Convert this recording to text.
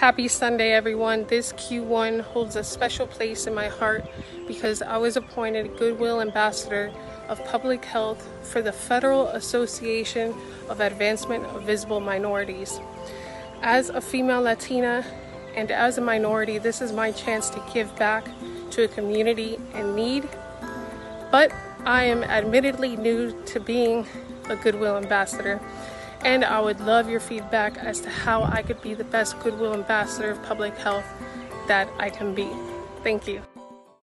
Happy Sunday, everyone. This Q1 holds a special place in my heart because I was appointed Goodwill Ambassador of Public Health for the Federal Association of Advancement of Visible Minorities. As a female Latina and as a minority, this is my chance to give back to a community in need. But I am admittedly new to being a Goodwill Ambassador, and I would love your feedback as to how I could be the best Goodwill Ambassador of Public Health that I can be. Thank you.